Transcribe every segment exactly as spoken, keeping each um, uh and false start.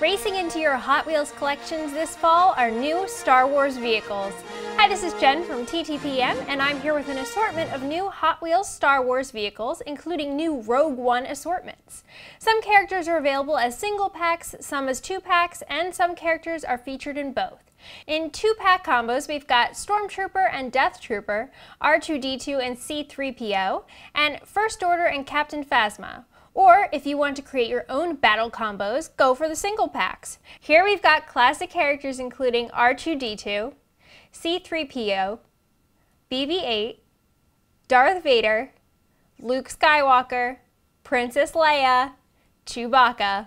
Racing into your Hot Wheels collections this fall are new Star Wars vehicles. Hi, this is Jen from T T P M, and I'm here with an assortment of new Hot Wheels Star Wars vehicles, including new Rogue One assortments. Some characters are available as single packs, some as two packs, and some characters are featured in both. In two-pack combos, we've got Stormtrooper and Death Trooper, R two D two and C three P O, and First Order and Captain Phasma. Or, if you want to create your own battle combos, go for the single packs. Here we've got classic characters including R two D two, C three P O, B B eight, Darth Vader, Luke Skywalker, Princess Leia, Chewbacca,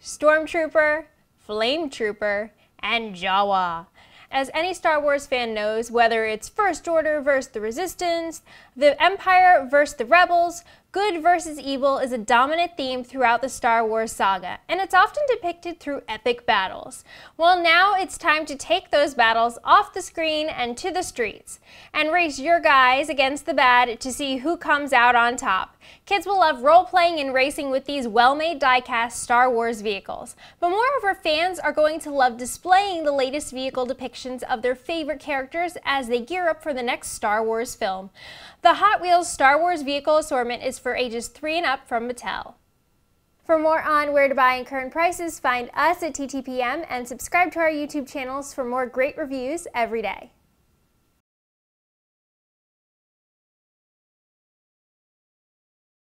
Stormtrooper, Flame Trooper, and Jawa. As any Star Wars fan knows, whether it's First Order versus the Resistance, the Empire versus the Rebels, good versus evil is a dominant theme throughout the Star Wars saga, and it's often depicted through epic battles. Well, now it's time to take those battles off the screen and to the streets, and race your guys against the bad to see who comes out on top. Kids will love role-playing and racing with these well-made die-cast Star Wars vehicles, but moreover, fans are going to love displaying the latest vehicle depictions of their favorite characters as they gear up for the next Star Wars film. The Hot Wheels Star Wars vehicle assortment is for ages three and up from Mattel. For more on where to buy and current prices, find us at T T P M and subscribe to our YouTube channels for more great reviews every day.